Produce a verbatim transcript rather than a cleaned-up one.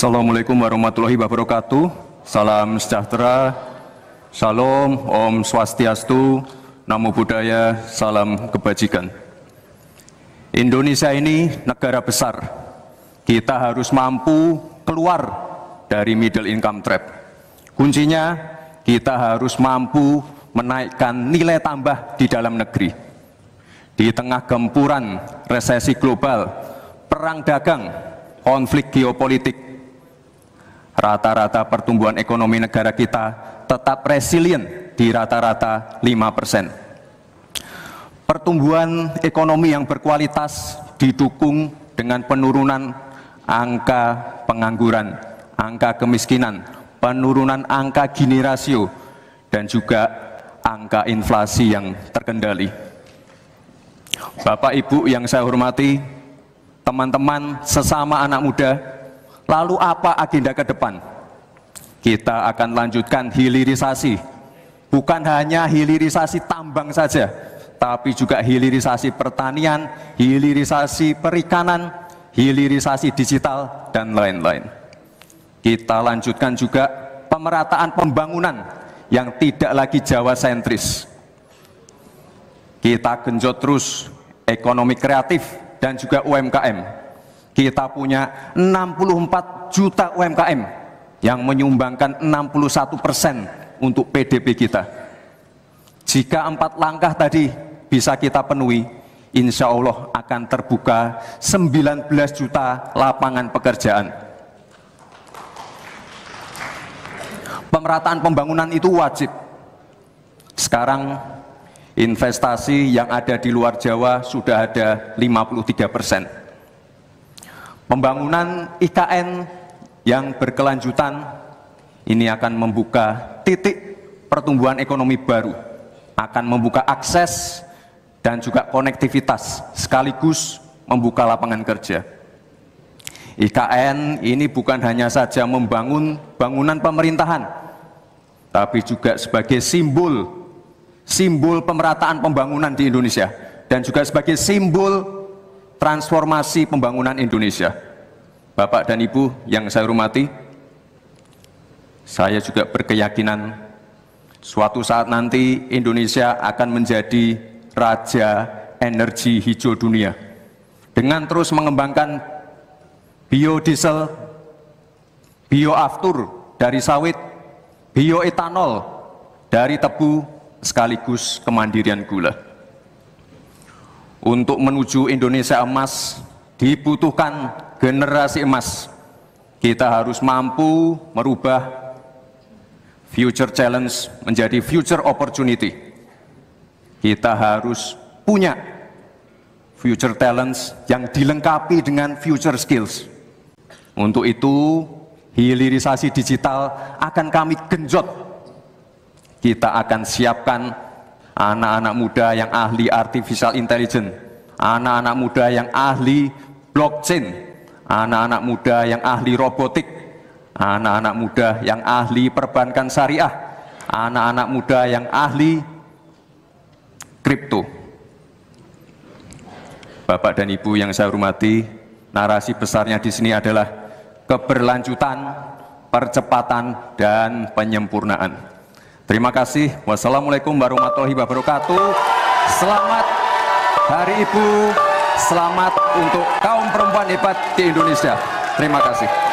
Assalamualaikum warahmatullahi wabarakatuh. Salam sejahtera, Shalom, Om Swastiastu, Namo Buddhaya, salam kebajikan. Indonesia ini negara besar. Kita harus mampu keluar dari middle income trap. Kuncinya kita harus mampu menaikkan nilai tambah di dalam negeri. Di tengah gempuran resesi global, perang dagang, konflik geopolitik, rata-rata pertumbuhan ekonomi negara kita tetap resilient di rata-rata lima persen. Pertumbuhan ekonomi yang berkualitas didukung dengan penurunan angka pengangguran, angka kemiskinan, penurunan angka Gini rasio, dan juga angka inflasi yang terkendali. Bapak Ibu yang saya hormati, teman-teman sesama anak muda, lalu apa agenda ke depan? Kita akan lanjutkan hilirisasi. Bukan hanya hilirisasi tambang saja, tapi juga hilirisasi pertanian, hilirisasi perikanan, hilirisasi digital, dan lain-lain. Kita lanjutkan juga pemerataan pembangunan yang tidak lagi Jawa sentris. Kita genjot terus ekonomi kreatif dan juga U M K M. Kita punya enam puluh empat juta U M K M yang menyumbangkan enam puluh satu persen untuk P D B kita. Jika empat langkah tadi bisa kita penuhi, insya Allah akan terbuka sembilan belas juta lapangan pekerjaan. Pemerataan pembangunan itu wajib. Sekarang investasi yang ada di luar Jawa sudah ada lima puluh tiga persen. Pembangunan I K N yang berkelanjutan ini akan membuka titik pertumbuhan ekonomi baru, akan membuka akses dan juga konektivitas, sekaligus membuka lapangan kerja. I K N ini bukan hanya saja membangun bangunan pemerintahan, tapi juga sebagai simbol, simbol pemerataan pembangunan di Indonesia, dan juga sebagai simbol transformasi pembangunan Indonesia. Bapak dan Ibu yang saya hormati, saya juga berkeyakinan suatu saat nanti Indonesia akan menjadi raja energi hijau dunia dengan terus mengembangkan biodiesel, bioaftur dari sawit, bioetanol dari tebu, sekaligus kemandirian gula. Untuk menuju Indonesia emas, dibutuhkan generasi emas. Kita harus mampu merubah future challenge menjadi future opportunity. Kita harus punya future talents yang dilengkapi dengan future skills. Untuk itu, hilirisasi digital akan kami genjot. Kita akan siapkan anak-anak muda yang ahli artificial intelligence, anak-anak muda yang ahli blockchain, anak-anak muda yang ahli robotik, anak-anak muda yang ahli perbankan syariah, anak-anak muda yang ahli kripto. Bapak dan Ibu yang saya hormati, narasi besarnya di sini adalah keberlanjutan, percepatan, dan penyempurnaan. Terima kasih. Wassalamualaikum warahmatullahi wabarakatuh. Selamat Hari Ibu. Selamat untuk kaum perempuan hebat di Indonesia. Terima kasih.